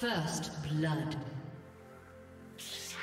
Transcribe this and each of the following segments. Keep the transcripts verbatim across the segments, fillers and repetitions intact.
First blood. Yes.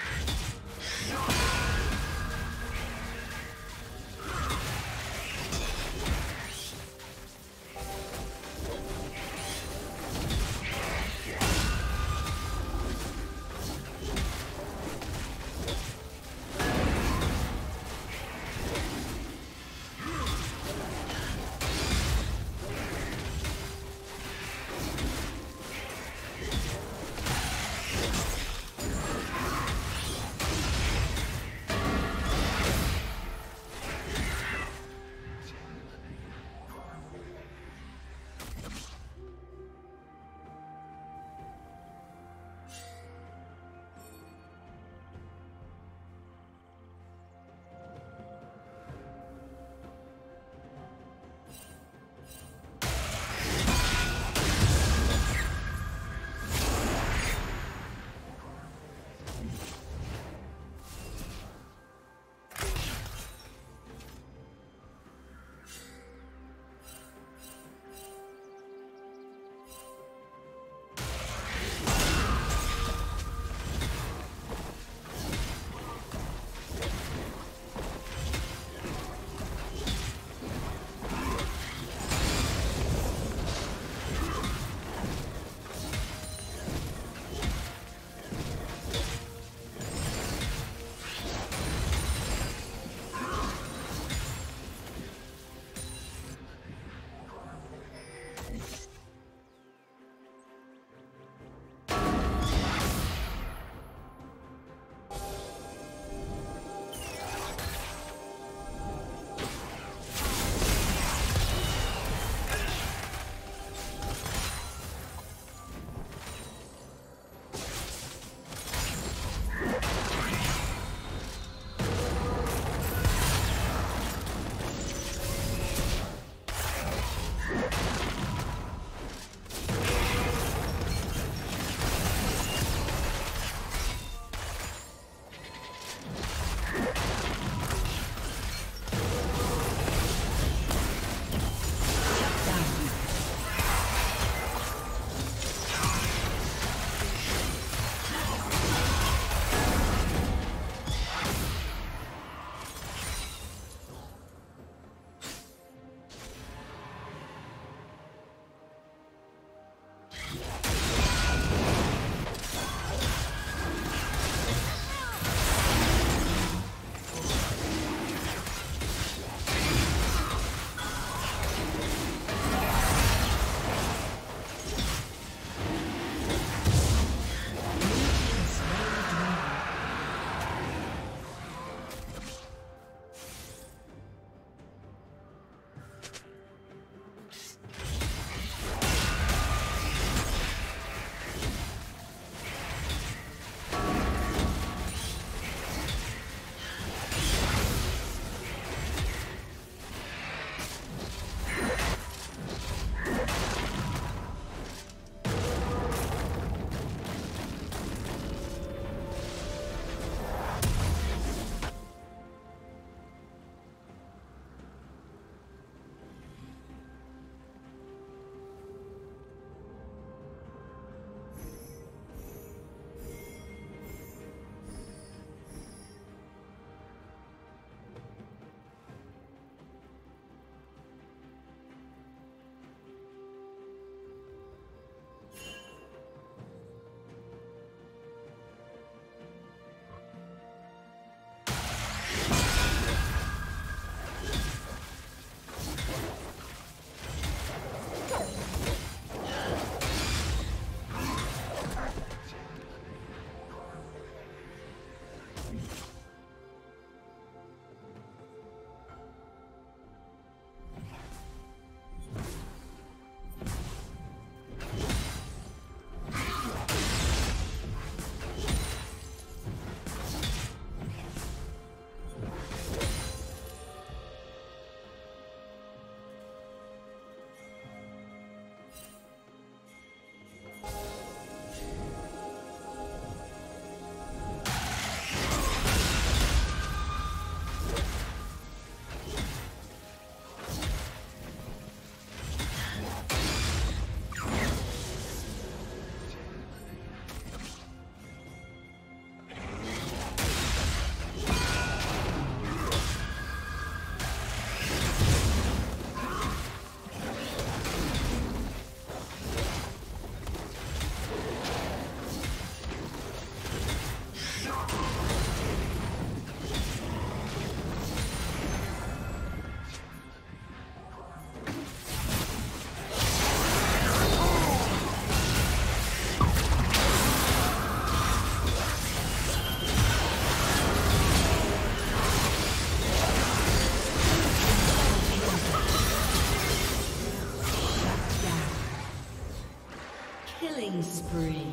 Killing spree.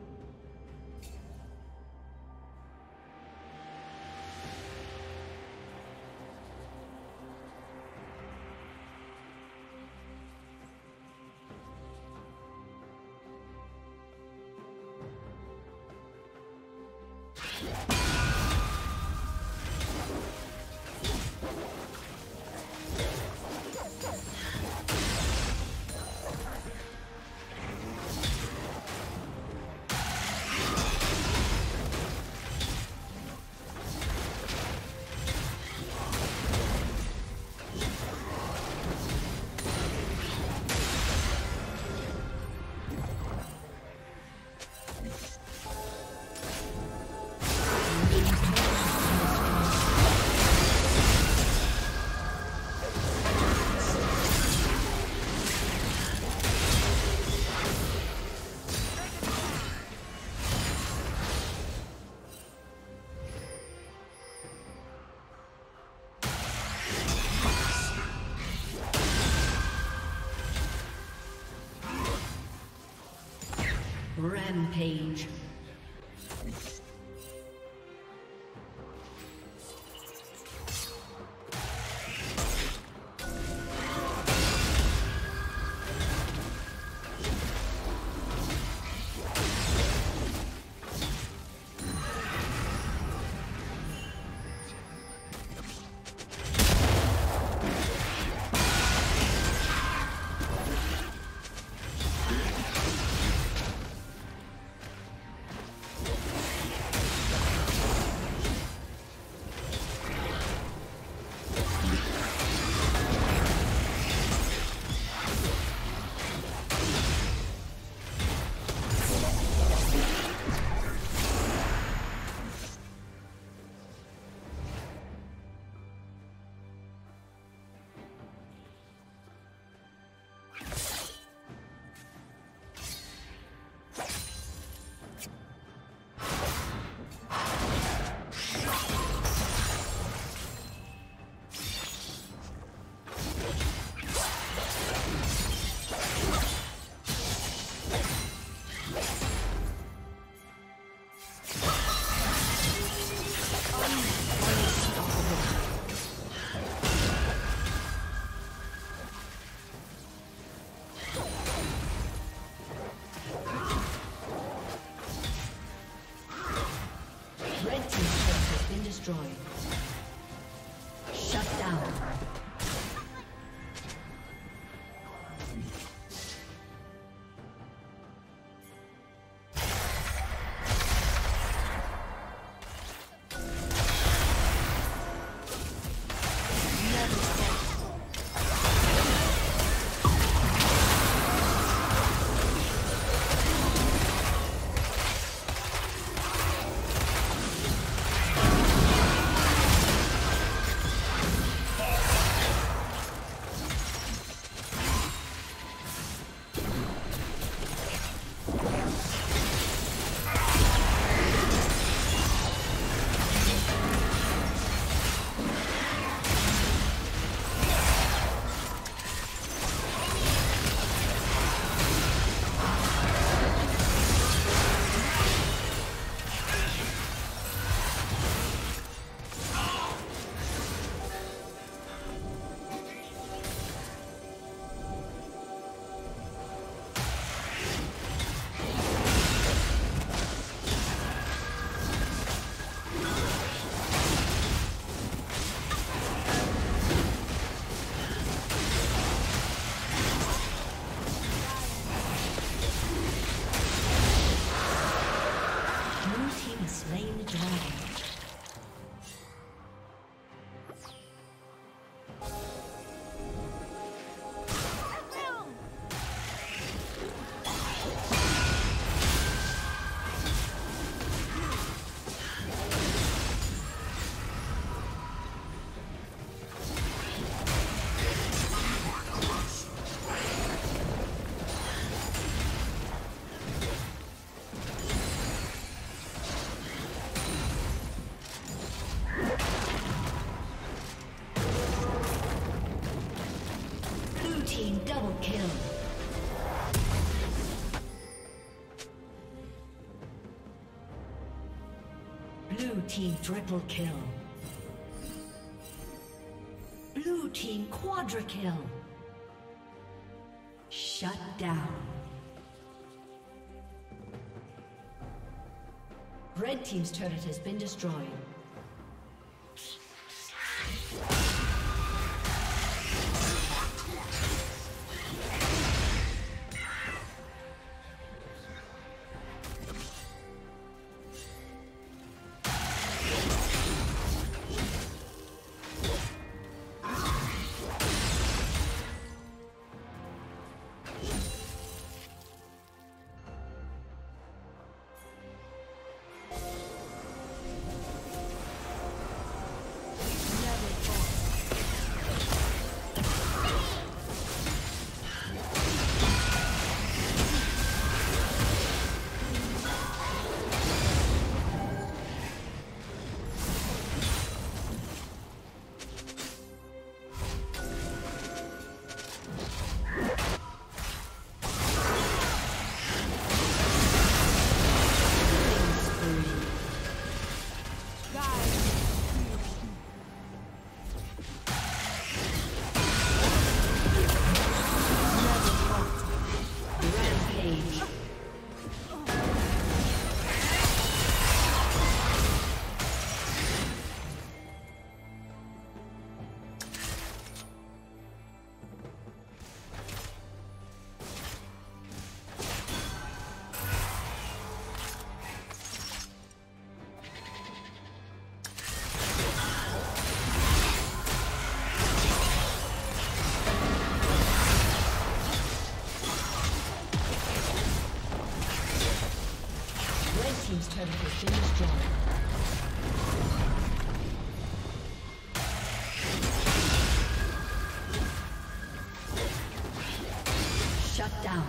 Rampage. Blue team triple kill. Blue team quadra kill. Shut down. Red team's turret has been destroyed. Shut down.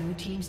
Blue team's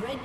Red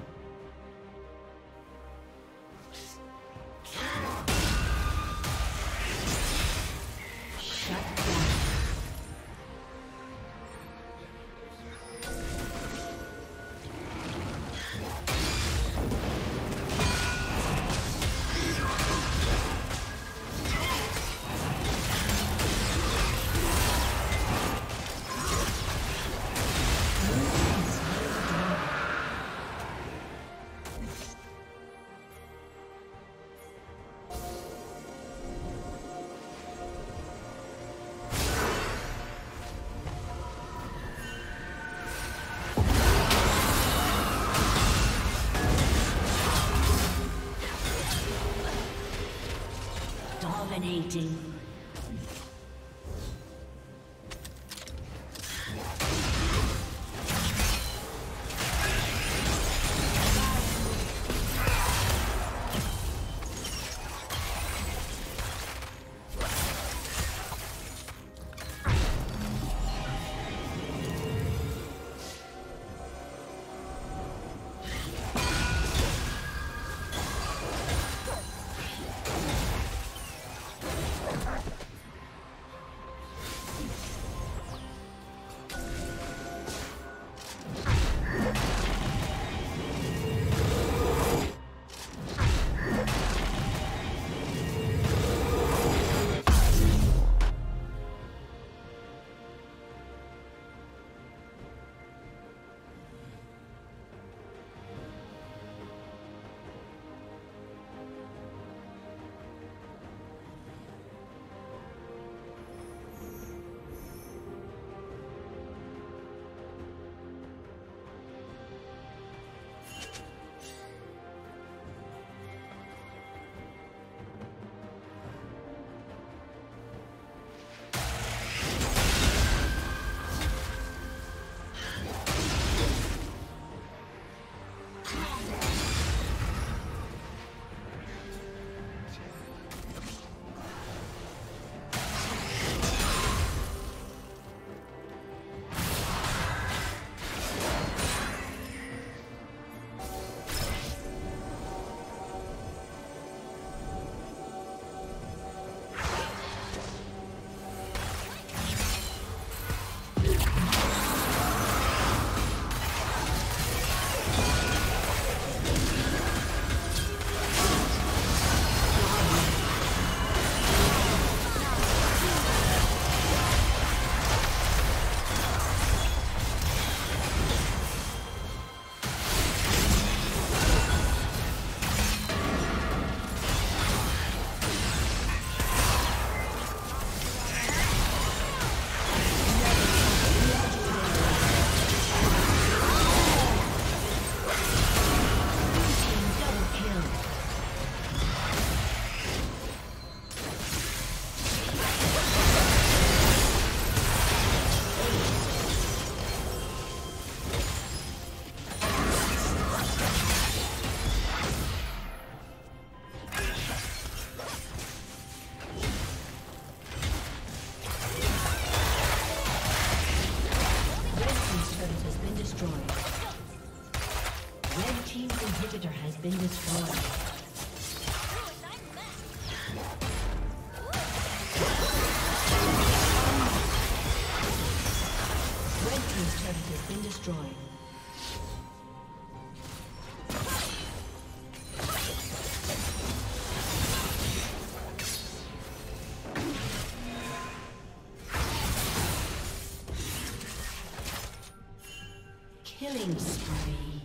Dominating. team's inhibitor has been destroyed. Killing spree.